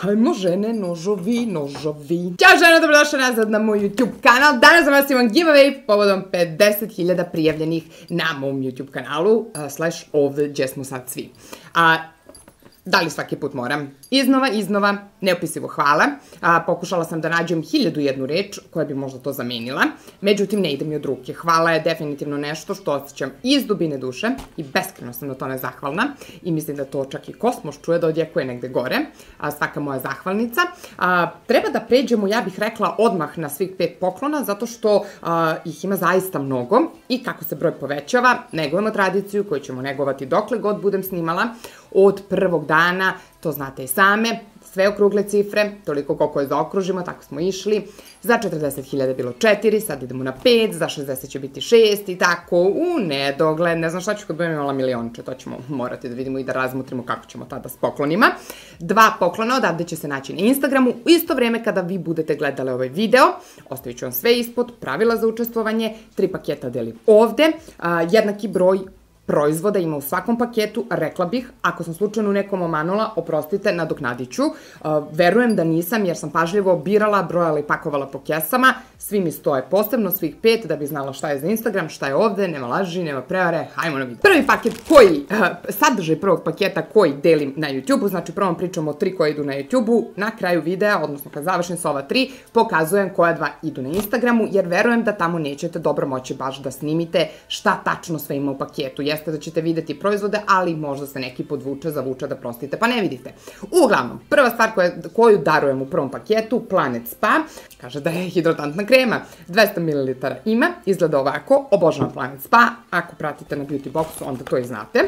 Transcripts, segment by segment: Hajmo žene, nožovi, nožovi. Ćao žene, dobrodošle nazad na moj YouTube kanal. Danas za vas imam giveaway povodom 50.000 prijavljenih na mom YouTube kanalu, slash ovdje gdje smo sad svi. Da li svaki put moram? Iznova, neopisivo hvala. Pokušala sam da nađem 1001 reč koja bi možda to zamenila. Međutim, ne ide mi od ruke. Hvala je definitivno nešto što osjećam iz dubine duše i beskrajno sam na tome zahvalna. I mislim da to čak i kosmos čuje da odjekuje negde gore. Svaka moja zahvalnica. Treba da pređemo, ja bih rekla, odmah na svih 5 poklona, zato što ih ima zaista mnogo. I kako se broj povećava, negujemo tradiciju koju ćemo negovati dokle god budem snimala. Od prvog dana, to znate i same, sve okrugle cifre, toliko koliko je zaokružimo, tako smo išli. Za 40.000 je bilo 4, sad idemo na 5, za 60 će biti 6 i tako u nedogled. Ne znam šta ću kad budem imala milionče, to ćemo morati da vidimo i da razmotrimo kako ćemo tada s poklonima. 2 poklona odavde će se naći na Instagramu u isto vreme kada vi budete gledali ovaj video. Ostavit ću vam sve ispod, pravila za učestvovanje, 3 paketa delim ovde, jednaki broj proizvoda ima u svakom paketu, rekla bih, ako sam slučajno nekom omanula, oprostite, nadoknadit ću. Verujem da nisam, jer sam pažljivo birala, brojala i pakovala po kesama. Svi mi stoje posebno, svih 5, da bi znala šta je za Instagram, šta je ovde, nema laži, nema prevare, hajmo na video. Prvi paket koji, sadržaj prvog paketa koji delim na YouTube-u, znači prvom pričam o 3 koje idu na YouTube-u, na kraju videa, odnosno kad završim sa ova 3, pokazujem koja 2 idu na Instagramu, jer verujem da tamo nećete dobro moći baš da snimite šta tačno sve ima u paketu. Jeste da ćete vidjeti proizvode, ali možda se neki podvuče, zavuče, da prostite, pa ne vidite. Uglavnom, prva stvar koju darujem u prvom paketu, Planet Spa, kaže da je hidratantna krema, 200 ml ima, izgleda ovako, obožavam Planet Spa, ako pratite na Beauty Boxu, onda to i znate.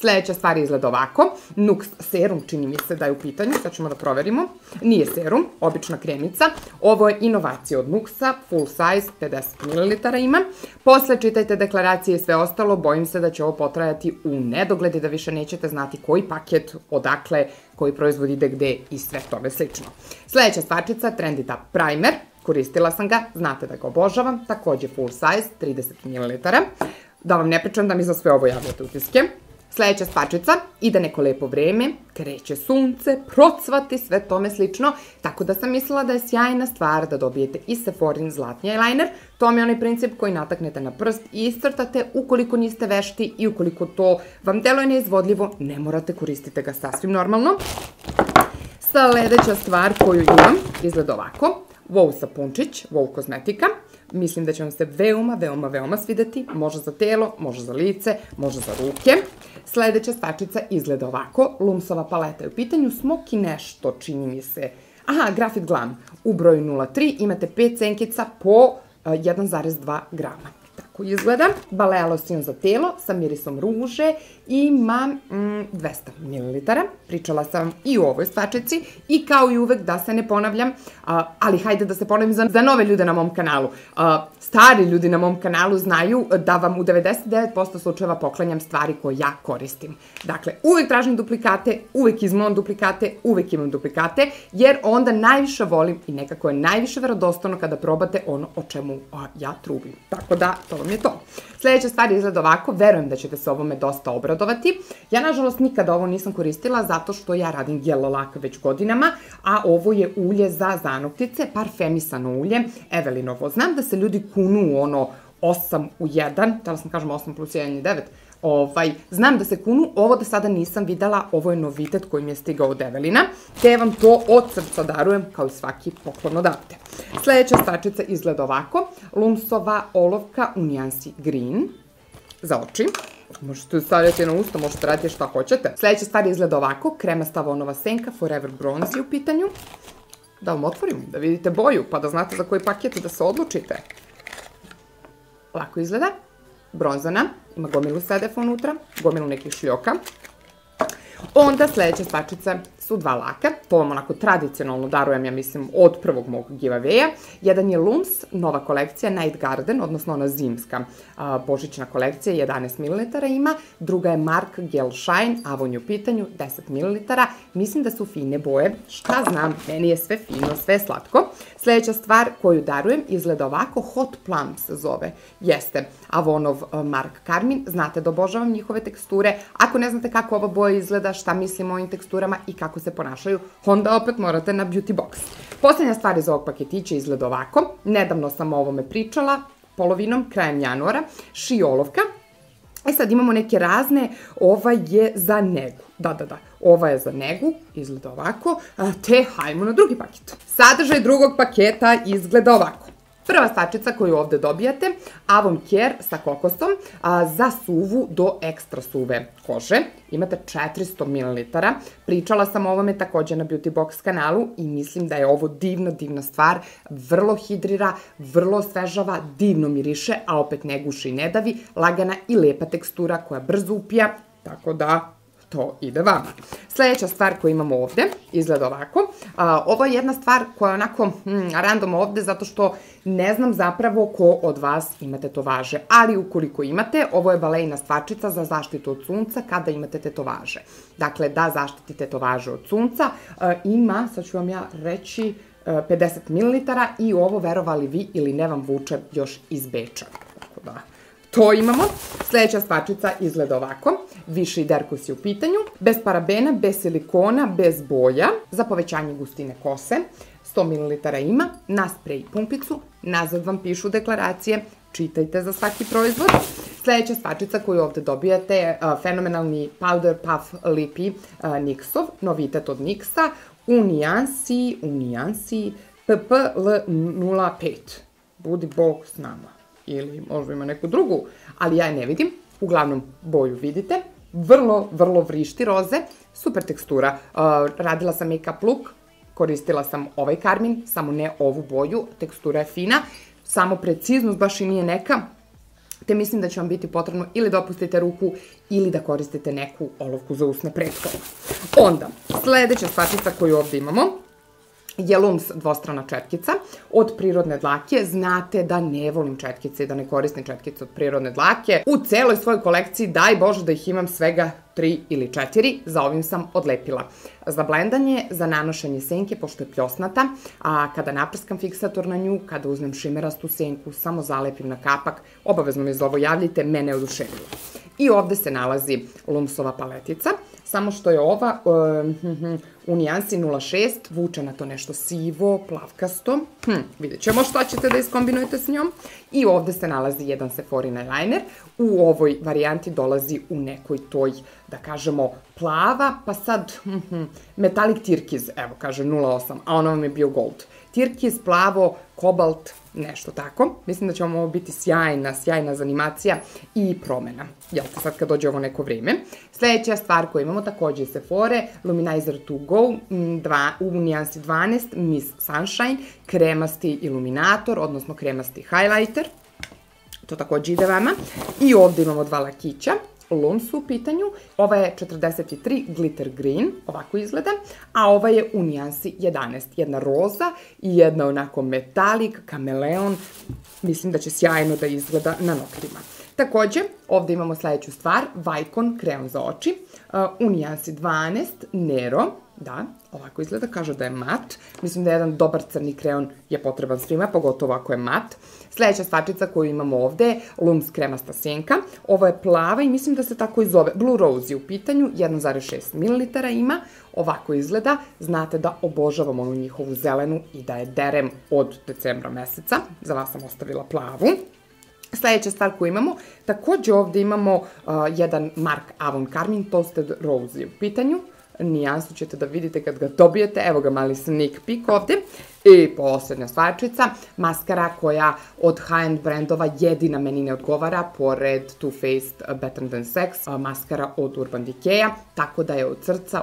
Sljedeća stvar izgleda ovako, Nuxe serum, čini mi se da je u pitanju, sad ćemo da proverimo, nije serum, obična kremica, ovo je inovacija od Nuxe, full size, 50 ml ima, posle čitajte deklaracije i sve ostalo, bojim se da će ovo potrajati u nedogled i da više nećete znati koji paket, odakle, koji proizvod ide gde i sve tome slično. Sljedeća stvarčica, Trendy Tap primer, koristila sam ga, znate da ga obožavam, također full size, 30 ml, da vam ne pričam da mi za sve ovo javljate utiske. Sljedeća stvarčica, ide neko lepo vreme, kreće sunce, procvati, sve tome slično, tako da sam mislila da je sjajna stvar da dobijete i Sephorin zlatni eyeliner, to vam je onaj princip koji nataknete na prst i iscrtate ukoliko niste vešti i ukoliko to vam deluje neizvodljivo, ne morate, koristite ga sasvim normalno. Sljedeća stvar koju imam izgleda ovako, Wow sapunčić, Wow Kozmetika. Mislim da će vam se veoma svideti, možda za telo, možda za lice, možda za ruke. Sljedeća stvarčica izgleda ovako, Lumsova paleta je u pitanju, smoki nešto, čini mi se. Aha, Grafit Glam, u broju 03 imate 5 senkica po 1,2 grama. Tako izgleda, Balea losjon za telo sa mirisom ruže, ima 200 ml, pričala sam i o ovoj stvarčici i kao i uvek da se ne ponavljam, ali hajde da se ponavljam za nove ljude na mom kanalu. Stari ljudi na mom kanalu znaju da vam u 99% slučajeva poklanjam stvari koje ja koristim. Dakle, uvek tražim duplikate, uvek izmam duplikate, uvek imam duplikate, jer onda najviše volim i nekako je najviše verodostojno kada probate ono o čemu ja trubim. Tako da, to vam je to. Sljedeća stvar izgleda ovako, verujem da ćete se ovome dosta obradovati. Ja, nažalost, nikada ovo nisam koristila zato što ja radim gel lak već godinama, a ovo je ulje za zanoktice, parfemisano ulje, Evelinovo. Znam da se ljudi kunu ono 8 u 1, htjela sam kažem 8 plus 1 je 9, znam da se kunu, ovo do sada nisam videla, ovo je novitet koji mi je stigao od Evelina, te vam to od srca darujem kao i svaki poklon odavde. Sljedeća stvarčica izgleda ovako, Lumsova olovka u nijansi green za oči. Možete stavljati na usta, možete raditi šta hoćete. Sljedeća stvar izgleda ovako, krema Stavonova senka, Forever Bronze je u pitanju. Da vam otvorim, da vidite boju, pa da znate za koji paket da se odlučite. Lako izgleda, bronzana, ima gomilu sedefa unutra, gomilu nekih šljoka. Onda sljedeća stvarčica su 2 laka, to vam onako tradicionalno darujem, ja mislim, od prvog mog giveawaya. Jedan je Lums, nova kolekcija, Night Garden, odnosno ona zimska božićna kolekcija, 11 ml ima. Druga je Mark Gel Shine, Avon je u pitanju, 10 ml. Mislim da su fine boje, šta znam, meni je sve fino, sve slatko. Sljedeća stvar koju darujem izgleda ovako, Hot Plums zove, jeste Avonov Mark Karmin, znate da obožavam njihove teksture. Ako ne znate kako ova boja izgleda, šta mislim o ovim teksturama i kako tako se ponašaju, onda opet morate na beauty box. Poslednja stvar iz ovog paketića izgleda ovako. Nedavno sam o ovome pričala, polovinom, krajem januara, šijolovka. E sad imamo neke razne, ova je za negu, da, ova je za negu, izgleda ovako, te hajmo na drugi paket. Sadržaj drugog paketa izgleda ovako. Prva stačica koju ovde dobijate, Avon Care sa kokosom za suvu do ekstra suve kože. Imate 400 ml. Pričala sam o ovome takođe na Beauty Box kanalu i mislim da je ovo divna, divna stvar. Vrlo hidrira, vrlo osvežava, divno miriše, a opet ne guši i ne davi. Lagana i lepa tekstura koja brzo upija, tako da to ide vama. Sledeća stvar koju imamo ovde, izgleda ovako. Ovo je jedna stvar koja je onako random ovde, zato što ne znam zapravo ko od vas imate tetovaže, ali ukoliko imate, ovo je Baleina stvarčica za zaštitu od sunca kada imate tetovaže. Dakle, da zaštitite tetovaže od sunca, ima, sad ću vam ja reći, 50 ml i ovo, verovali vi ili ne, vam vuče još iz Beča. Tako da, to imamo. Sledeća stvarčica izgleda ovako. Vichy derkus je u pitanju. Bez parabena, bez silikona, bez boja. Za povećanje gustine kose. 100 ml ima. Na sprej pumpicu. Nazad vam pišu deklaracije. Čitajte za svaki proizvod. Sledeća stvarčica koju ovde dobijate je fenomenalni Powder Puff Lipi NYX-ov. Novitet od NYX-a. U nijansi PPL05. Budi Bog s nama. Ili možda ima neku drugu, ali ja je ne vidim. Uglavnom, boju vidite. Vrlo, vrlo vrišti roze. Super tekstura. Radila sam make-up look, koristila sam ovaj karmin, samo ne ovu boju. Tekstura je fina, samo preciznost baš i nije neka. Te mislim da će vam biti potrebno ili da opustite ruku ili da koristite neku olovku za usne preskove. Onda, sledeća stvarčica koju ovde imamo je Lums dvostrana četkica od prirodne dlake. Znate da ne volim četkice i da ne koristim četkice od prirodne dlake. U celoj svojoj kolekciji, daj Bože da ih imam svega 3 ili 4, za ovim sam odlepila. Za blendanje, za nanošenje senke, pošto je pljosnata, a kada naprskam fiksator na nju, kada uzmem šimerastu senku, samo zalepim na kapak, obavezno mi za ovo javljite, mene je oduševilo. I ovde se nalazi Lumsova paletica, samo što je ova u nijansi 06, vuče na to nešto sivo, plavkasto, vidjet ćemo šta ćete da iskombinujete s njom. I ovde se nalazi jedan Sephorin eyeliner, u ovoj varijanti dolazi u nekoj toj, da kažemo, plava, pa sad metalik tirkiz, evo kaže 08, a ono vam je bio gold. Tirkiz, plavo, kobalt, nešto tako. Mislim da će vam ovo biti sjajna, sjajna zanimacija i promena. Jel te sad kad dođe ovo neko vreme? Sledeća stvar koju imamo takođe iz Sephore, Luminizer to go, u nijansi 12, Miss Sunshine, kremasti iluminator, odnosno kremasti highlighter. To takođe ide vama. I ovde imamo dva lakića. Lums u pitanju. Ova je 43 Glitter Green, ovako izgleda, a ova je u nijansi 11. Jedna roza i jedna onako metalik, kameleon. Mislim da će sjajno da izgleda na noktima. Takođe, ovde imamo sledeću stvar, Vicon kreon za oči, u nijansi 12, Nero, da, ovako izgleda, kaže da je mat. Mislim da jedan dobar crni kreon je potreban svima, pogotovo ako je mat. Sledeća stvarčica koju imamo ovde je Lums kremasta senka. Ovo je plava i mislim da se tako i zove. Blue Rose je u pitanju, 1,6 ml ima. Ovako izgleda. Znate da obožavam onu njihovu zelenu i da je derem od decembra meseca. Za vas sam ostavila plavu. Sledeća stvar koju imamo, takođe ovde imamo jedan Mark Avon Karmin Toasted Rose je u pitanju. Nijansu ćete da vidite kad ga dobijete, evo ga mali sneak peek ovde. I poslednja stvarčica, maskara koja od high-end brendova jedina meni ne odgovara, pored Too Faced Better Than Sex, maskara od Urban Decaya, tako da je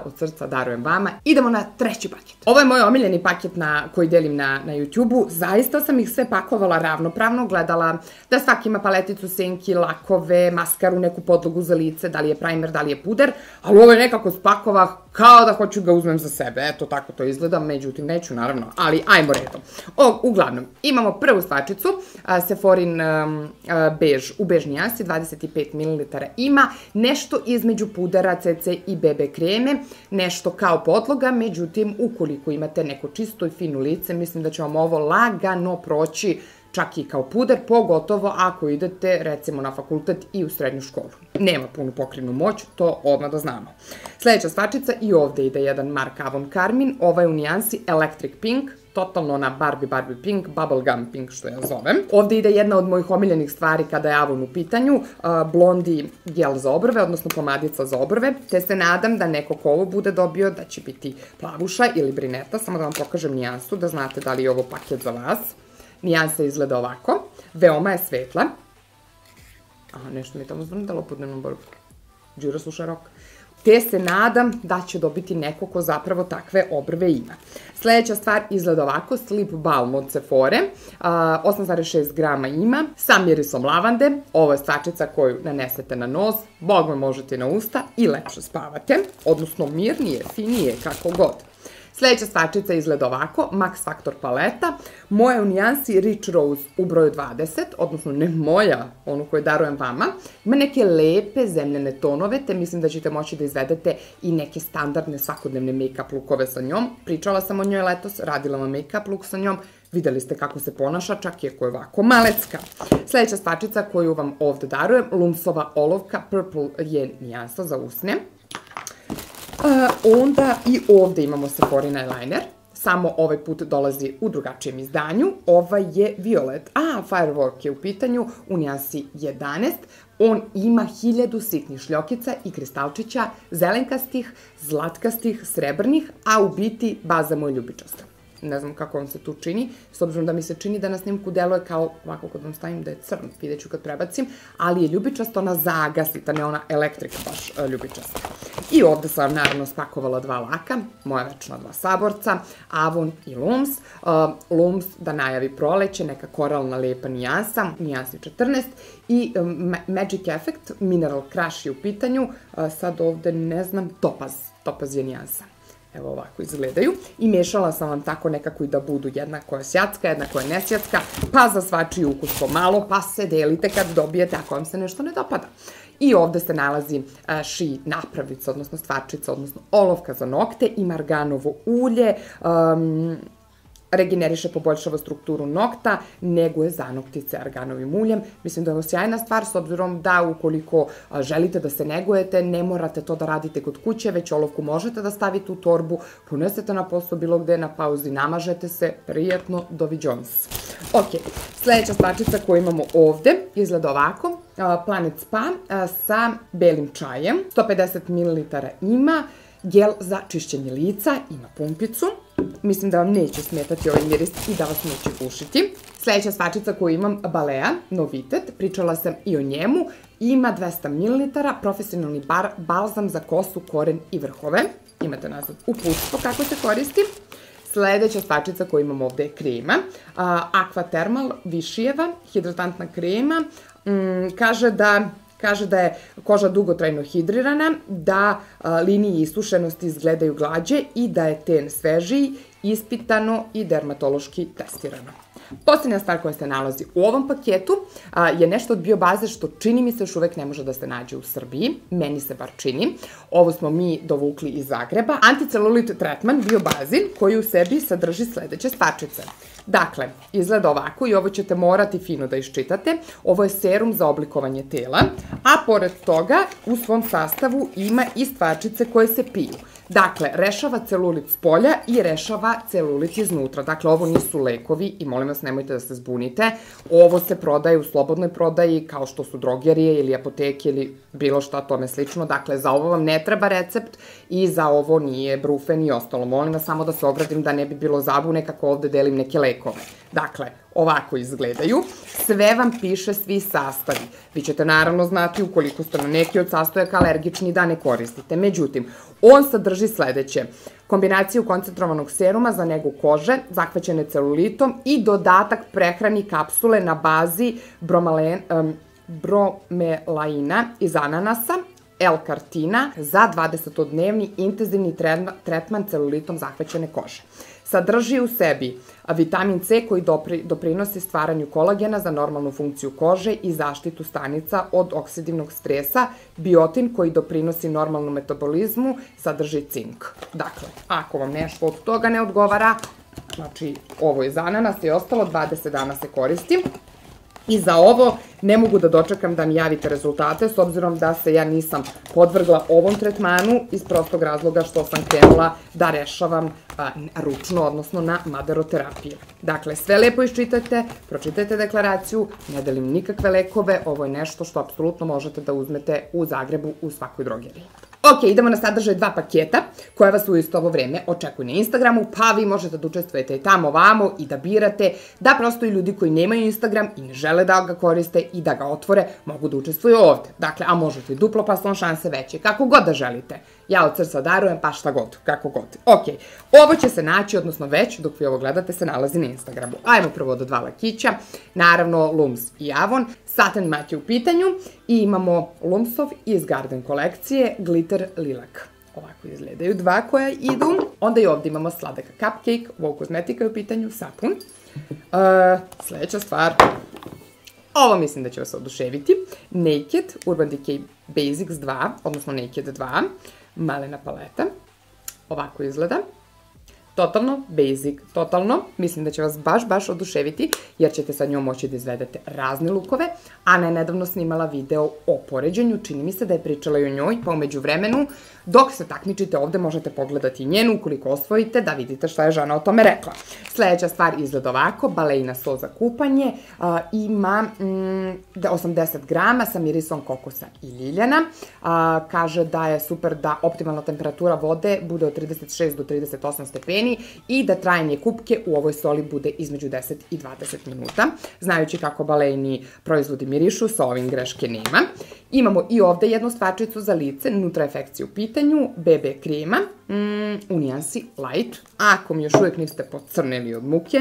od srca darujem vama. Idemo na treći paket. Ovo je moj omiljeni paket koji delim na YouTube-u, zaista sam ih sve pakovala ravnopravno, gledala da svaki ima paleticu, senki, lakove, maskaru, neku podlogu za lice, da li je primer, da li je puder, ali ovo je nekako spakovah kao da hoću ga uzmem za sebe, eto tako to izgleda, međutim neću naravno, ali ajmo redom. Uglavnom, imamo prvu stvarčicu, Sephorin bež, u bež nijansi, 25 ml ima, nešto između pudera, CC i BB kreme, nešto kao podloga, međutim, ukoliko imate neko čisto i fino lice, mislim da će vam ovo lagano proći, čak i kao puder, pogotovo ako idete recimo na fakultet i u srednju školu. Nema punu pokrivnu moć, to odmah da znamo. Sledeća stvačica, i ovde ide jedan Mark Avon Karmin, ova je u nijansi Electric Pink, totalno ona Barbie Pink, Bubblegum Pink što ja zovem. Ovde ide jedna od mojih omiljenih stvari kada je Avon u pitanju, blondi gel za obrve, odnosno pomadica za obrve, te se nadam da neko ko ovo bude dobio da će biti plavuša ili brineta, samo da vam pokažem nijansu, da znate da li je ovo paket za vas. Nijansa izgleda ovako, veoma je svetla. Aha, nešto mi je tamo zvrndalo po dnevnom borbu. Đura su šaroka. Te se nadam da će dobiti neko ko zapravo takve obrve ima. Sledeća stvar izgleda ovako, Sleep Balm od Sephora, 8,6 grama ima, sa mirisom lavande, ovo je stvačica koju nanesete na nos, bogme možete na usta i lepše spavate, odnosno mirnije, finije, kako god. Sledeća stvačica izgleda ovako, Max Factor paleta, moja u nijansi Rich Rose u broju 20, odnosno ne moja, onu koju darujem vama, ima neke lepe zemljene tonove, te mislim da ćete moći da izvedete i neke standardne svakodnevne make-up lookove sa njom. Pričala sam o njoj letos, radila vam make-up look sa njom, videli ste kako se ponaša, čak i ako je ovako malecka. Sledeća stvačica koju vam ovde darujem, Lumsova olovka, Purple je nijansa za usne. Onda i ovde imamo Sephorin eyeliner, samo ovaj put dolazi u drugačijem izdanju, ova je violet, a Firework je u pitanju u nijansi 11, on ima 1000 sitnih šljokica i kristalčića, zelenkastih, zlatkastih, srebrnih, a u biti baza moj ljubičasta. Ne znam kako vam se tu čini, s obzirom da mi se čini da na snimku deluje kao ovako kad vam stavim da je crn, vidjet ću kad prebacim, ali je ljubičasta, ona zagasita, ne ona elektrika baš ljubičasta. I ovde sam vam naravno spakovala dva laka, moja večna dva saborca, Avon i Lums. Lums da najavi proleće, neka koralna lepa nijansa, nijansi 14, i Magic Effect, Mineral Crush je u pitanju, sad ovde ne znam, topaz je nijansa. Evo ovako izgledaju. I mešala sam vam tako nekako i da budu jedna koja je sjatska, jedna koja je nesjatska, pa za svačiji ukus pomalo, pa se delite kad dobijete ako vam se nešto ne dopada. I ovde se nalazi ši napravica, odnosno stvačica, odnosno olovka za nokte i marganovo ulje, regeneriše, poboljšava strukturu nokta, nego je za noktice arganovim uljem. Mislim da je ovo sjajna stvar, s obzirom da ukoliko želite da se negujete, ne morate to da radite kod kuće, već olovku možete da stavite u torbu, ponesete na posao bilo gde, na pauzi namažete se, prijatno, doviđons. Ok, sledeća stvačica koju imamo ovde izgleda ovako, Planet Spa sa belim čajem, 150 ml ima, gel za čišćenje lica, ima pumpicu. Mislim da vam neće smetati ovaj miris i da vas neće gušiti. Sledeća stvačica koju imam, Balea, novitet, pričala sam i o njemu, ima 200 ml, profesionalni balzam za kosu, koren i vrhove. Imate nazad uputstvo kako se koristi. Sledeća stvačica koju imam ovde je krema, Aqua Thermal Višijeva, hidratantna krema, kaže da je koža dugotrajno hidrirana, da linije isušenosti izgledaju glađe i da je ten svežiji, ispitano i dermatološki testirano. Poslednja stvar koja se nalazi u ovom paketu je nešto od Biobaze što čini mi se još uvek ne može da se nađe u Srbiji, meni se bar čini. Ovo smo mi dovukli iz Zagreba. Anticelulit tretman Biobaze koji u sebi sadrži sledeće stvačice. Dakle, izgleda ovako i ovo ćete morati fino da iščitate. Ovo je serum za oblikovanje tela, a pored toga u svom sastavu ima i stvačice koje se piju. Dakle, rešava celulit s polja i rešava celulit iznutra. Dakle, ovo nisu lekovi i molim vas nemojte da se zbunite. Ovo se prodaje u slobodnoj prodaji kao što su drogerije ili apoteke ili bilo šta tome slično. Dakle, za ovo vam ne treba recept i za ovo nije brufen i ostalo. Molim vas samo da se ogradim da ne bi bilo zabune kako ovde delim neke lekove. Dakle, ovako izgledaju. Sve vam piše svi sastavi. Vi ćete naravno znati ukoliko ste na neki od sastojaka alergični da ne koristite. Međutim, on sadrži sledeće. Kombinaciju koncentrovanog seruma za negu kože, zahvaćene celulitom i dodatak prehrani kapsule na bazi bromelaina iz ananasa, L-kartina za 20-dnevni intenzivni tretman celulitom zahvaćene kože. Sadrži u sebi vitamin C koji doprinosi stvaranju kolagena za normalnu funkciju kože i zaštitu stanica od oksidivnog stresa, biotin koji doprinosi normalnom metabolizmu, sadrži cink. Dakle, ako vam nešto od toga ne odgovara, Znači, ovo je za ananas i ostalo, 20 dana se koristi. I za ovo ne mogu da dočekam da mi javite rezultate, s obzirom da se ja nisam podvrgla ovom tretmanu iz prostog razloga što sam krenula da rešavam ručno, odnosno na maderoterapiju. Dakle, sve lepo iščitajte, pročitajte deklaraciju, ne delim nikakve lekove, ovo je nešto što apsolutno možete da uzmete u Zagrebu u svakoj drogeriji. Ok, idemo na sadržaj dva paketa koja vas u isto ovo vreme očekuju na Instagramu, pa vi možete da učestvujete i tamo, vamo i da birate, da prosto i ljudi koji nemaju Instagram i ne žele da ga koriste i da ga otvore, mogu da učestvuju ovde. Dakle, a možete i duplo, pa su šanse veće, kako god da želite. Ja od srca darujem, pa šta god, kako god. Ok, ovo će se naći, odnosno već, dok vi ovo gledate, se nalazi na Instagramu. Ajmo prvo do dva lakića, naravno Lums i Avon, satin mat je u pitanju i imamo Lumsov iz Garden kolekcije, glitter lilak. Ovako izgledaju dva koja idu. Onda i ovde imamo sladak cupcake, Wow Kozmetika je u pitanju, sapun. Sledeća stvar, ovo mislim da će vas oduševiti, Naked, Urban Decay Basics 2, odnosno Naked 2, malena paleta, ovako izgleda, totalno basic, totalno, mislim da će vas baš oduševiti, jer ćete sa njom moći da izvedete razne lukove. Ana je nedavno snimala video o poređenju, čini mi se da je pričala i o njoj, pa umeđu vremenu, dok se takmičite ovde možete pogledati njenu, ukoliko osvojite, da vidite šta je žena o tome rekla. Sledeća stvar izgleda ovako, baleina sol za kupanje, ima 80 grama sa mirisom kokosa i liljana, kaže da je super da optimalna temperatura vode bude od 36 do 38 stepeni, i da trajanje kupke u ovoj soli bude između 10 i 20 minuta. Znajući kako baleini proizvodi mirišu, sa ovim greške nema. Imamo i ovde jednu stvarčicu za lice, nutraefekcija u pitanju, BB krema, u nijansi light, ako mi još uvijek niste pocrneli od muke.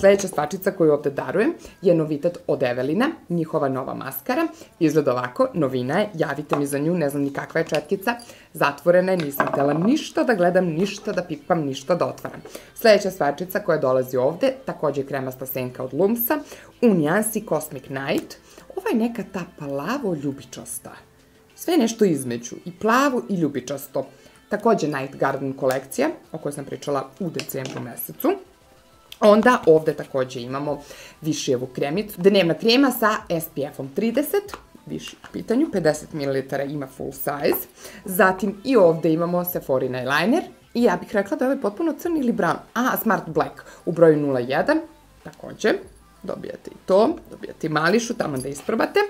Sledeća stvarčica koju ovde darujem je novitet od Evelina, njihova nova maskara. Izgleda ovako, novina je, javite mi za nju, ne znam ni kakva je četkica, zatvorena je, nisam htela ništa da gledam, ništa da pipam, ništa da otvaram. Sledeća stvarčica koja dolazi ovde, takođe kremasta senka od Lumsa, u nijansi Cosmic Night. Ova je neka ta plavo ljubičasta. Sve nešto između, i plavo i ljubičasto. Takođe Night Garden kolekcija, o kojoj sam pričala u decembru mesecu. Onda ovde takođe imamo Višijevu kremicu. Dnevna krema sa SPF-om 30, Viši u pitanju, 50 ml ima full size. Zatim i ovde imamo Sephorin eyeliner. I ja bih rekla da je ovaj potpuno crn ili brown. Aha, Smart Black u broju 01, takođe. Dobijate i to, dobijate i mališu, tamo da isprobate.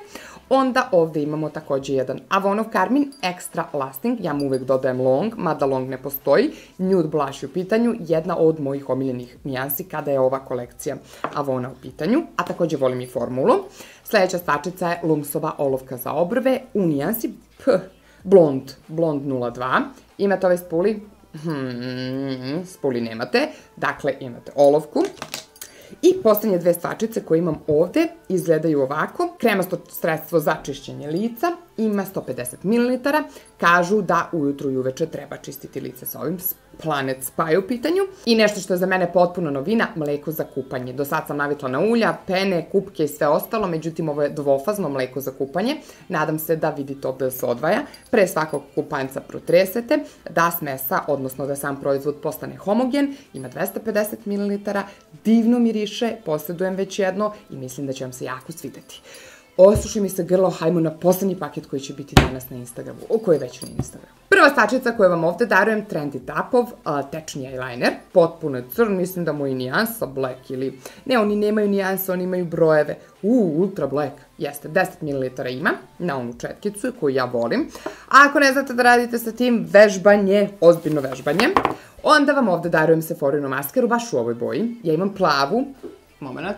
Onda ovde imamo takođe jedan Avonov karmin, Extra Lasting, ja mu uvek dodajem long, mada long ne postoji. Nude blush je u pitanju, jedna od mojih omiljenih nijansi kada je ova kolekcija Avona u pitanju, a takođe volim i formulu. Sledeća stvarčica je Lumsova olovka za obrve, u nijansi blond, blond 02. Imate ove spuli? Spuli nemate, dakle imate olovku. I poslednje dve stvarčice koje imam ovde izgledaju ovako. Kremasto sredstvo za čišćenje lica, ima 150 ml. Kažu da ujutru i uveče treba čistiti lice sa ovim, Planet Spa je u pitanju. I nešto što je za mene potpuno novina, mleko za kupanje. Do sad sam navikla na ulja, pene, kupke i sve ostalo, međutim ovo je dvofazno mleko za kupanje. Nadam se da vidite ovde da se odvaja. Pre svakog kupanca protresete da smesa, odnosno da sam proizvod postane homogen. Ima 250 ml, divno miriše, posjedujem već jedno i mislim da će vam se jako svideti. Osuši mi se grlo, hajmo na poslednji paket koji će biti danas na Instagramu, o kojoj već na Instagramu. Prva stvarčica koju vam ovde darujem, Trendy Tapov tečni eyeliner, potpuno je crn, mislim da mu je nijansa black ili... Ne, oni nemaju nijansa, oni imaju brojeve. Ultra black, jeste, 10 ml ima na onu četkicu koju ja volim. Ako ne znate da radite sa tim, vežbanje, ozbiljno vežbanje. Onda vam ovde darujem Sephorinu maskaru, baš u ovoj boji. Ja imam plavu, moment...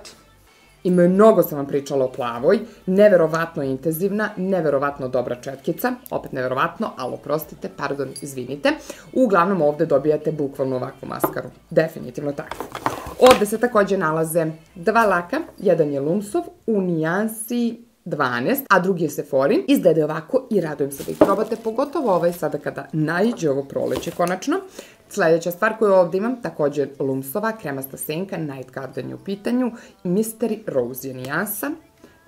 I mnogo sam vam pričala o plavoj, neverovatno intenzivna, neverovatno dobra četkica, opet neverovatno, ali oprostite, pardon, izvinite. Uglavnom ovde dobijate bukvalno ovakvu maskaru, definitivno tako. Ovde se takođe nalaze dva laka, jedan je Lumsov u nijansi 12, a drugi je Sephorin. Izgledaju ovako i radujem se da ih probate, pogotovo ovaj sada kada naiđe ovo proleće konačno. Sledeća stvar koju ovde imam, takođe Lumsova, kremasta senka, Night Garden je u pitanju, Mystery Rose je nijansa,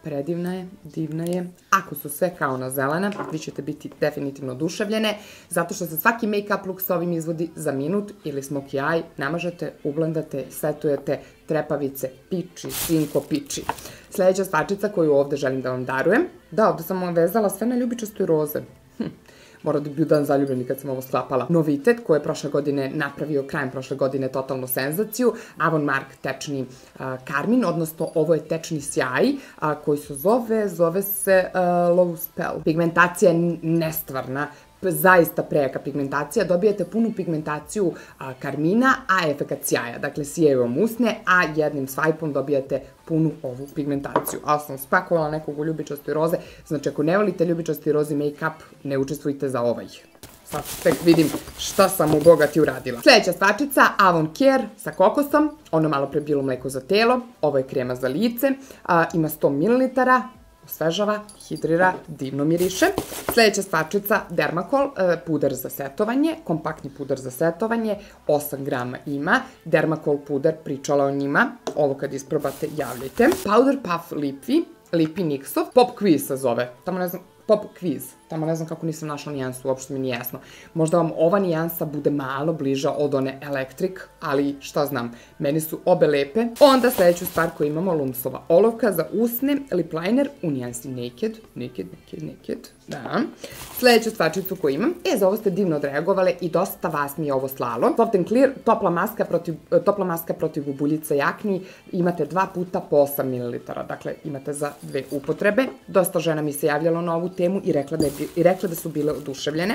predivna je, divna je. Ako su sve kao na zelena, vi ćete biti definitivno oduševljene, zato što se svaki make-up look sa ovim izvodi za minut, ili smoky eye, namažete, ublendate, setujete, trepavice, piči, sinko piči. Sljedeća stvačica koju ovde želim da vam darujem, da, ovde sam vezala sve na ljubičastu roze. Mora da bi bio dan zaljubljeni kad sam ovo sklapala. Novitet koji je prošle godine napravio, krajem prošle godine, totalnu senzaciju. Avon Mark tečni karmin, odnosno ovo je tečni sjaj koji se zove se Low Spell. Pigmentacija je nestvarna, zaista prejaka pigmentacija, dobijete punu pigmentaciju karmina, a efekat sjaja. Dakle, sijaju vam usne, a jednim swajpom dobijate punu ovu pigmentaciju. Ali sam spakovala nekog u ljubičastoj roze, znači ako ne volite ljubičasti rozi make-up, ne učestvujte za ovaj. Sad tek vidim šta sam u bogati uradila. Sljedeća stvačica, Avon Care sa kokosom, ono malo pre bilo mleko za telo, ovo je krema za lice, ima 100 ml, osvežava, hidrira, divno miriše. Sljedeća stvačica, Dermacol, puder za setovanje, kompaktni puder za setovanje, 8 grama ima. Dermacol puder, pričala o njima, ovo kad isprobate javljajte. Powder Puff Lipi NYX-ov, Pop Quiz se zove, tamo ne znam, Pop Quiz, tamo ne znam kako nisam našla nijansu, uopšte mi nije jasno. Možda vam ova nijansa bude malo bliža od one Electric, ali šta znam, meni su obe lepe. Onda sljedeću stvar koju imamo, Lumsova olovka za usne, lip liner u nijansi Naked, da. Sljedeću stvarčicu koju imam, za ovo ste divno odreagovale i dosta vas mi je ovo slalo. Soft and Clear, topla maska protiv bubuljica i akni, imate 2 puta po 8 ml, dakle imate za 2 upotrebe. Dosta žena mi se javljalo na ovu temu i rekla da je i rekla da su bile oduševljene.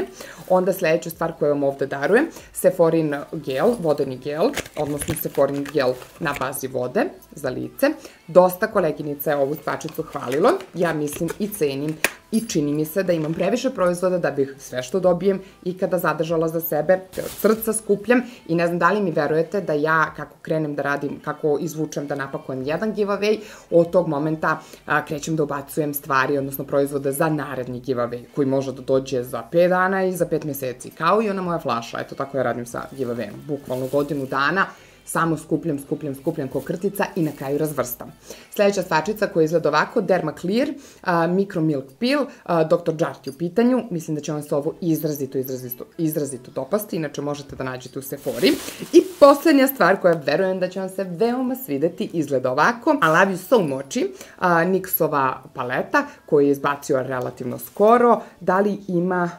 Onda sljedeću stvar koju vam ovde darujem, Sephorin gel, vodeni gel, odnosno Sephorin gel na bazi vode za lice. Dosta koleginica je ovu stvačicu hvalilo. Ja mislim i cenim i čini mi se da imam previše proizvoda da bih sve što dobijem ikada zadržala za sebe, te od srca skupljam i ne znam da li mi verujete da ja kako krenem da radim, kako izvučem da napakujem jedan giveaway, od tog momenta krećem da ubacujem stvari, odnosno proizvode za naredni giveaway koji može da dođe za 5 dana i za 5 meseci, kao i ona moja flaša, eto tako ja radim sa giveawayem, bukvalno godinu dana. Samo skupljam ko krtica i na kraju razvrstam. Sljedeća stvačica koja izgleda ovako, Dermaclear, Micro Milk Peel, Dr. Jart je u pitanju, mislim da će vam se ovo izrazito dopasti, inače možete da nađete u Sephori. I posljednja stvar koja verujem da će vam se veoma svideti, izgleda ovako, I Love You So Much, NYX-ova paleta koju je izbacio relativno skoro, da li ima,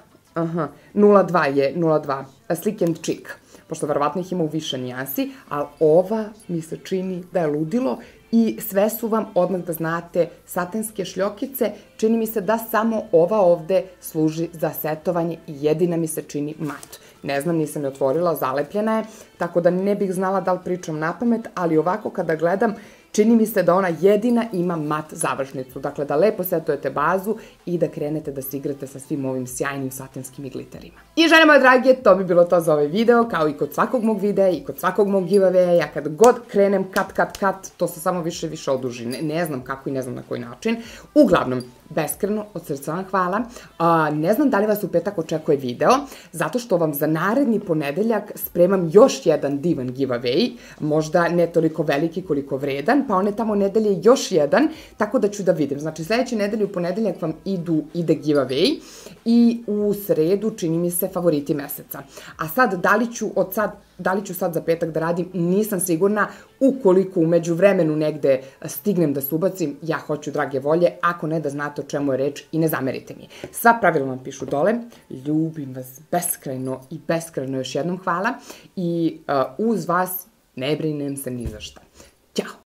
02 Slick and Cheek, pošto verovatno ih ima u više nijansi, ali ova mi se čini da je ludilo i sve su vam, odmah da znate, satinske šljokice, čini mi se da samo ova ovde služi za setovanje i jedina mi se čini mat. Ne znam, nisam je otvorila, zalepljena je, tako da ne bih znala da li pričam na pamet, ali ovako kada gledam, čini mi se da ona jedina ima mat završnicu, dakle da lepo setujete bazu i da krenete da se igrate sa svim ovim sjajnim satinskim glitterima. I žene moje drage, to bi bilo to za ovaj video, kao i kod svakog mog videa i kod svakog mog giveawaya, ja kad god krenem kat, to se samo više oduži, ne znam kako i ne znam na koji način. Uglavnom, beskreno, od srca vam hvala. Ne znam da li vas u petak očekuje video, zato što vam za naredni ponedeljak spremam još jedan divan giveaway, možda ne toliko veliki koliko vredan, pa one tamo nedelje još jedan, tako da ću da vidim. Znači, sljedeće nedelje u ponedeljak vam ide giveaway i u sredu čini mi se favoriti meseca. A sad, da li ću sad za petak da radim, nisam sigurna. Ukoliko umeđu vremenu negde stignem da se ubacim, ja hoću drage volje, ako ne da znate o čemu je reč i ne zamerite mi. Sva pravila vam pišu dole, ljubim vas beskrajno i beskrajno još jednom hvala i uz vas ne brinem se ni za šta. Ćao!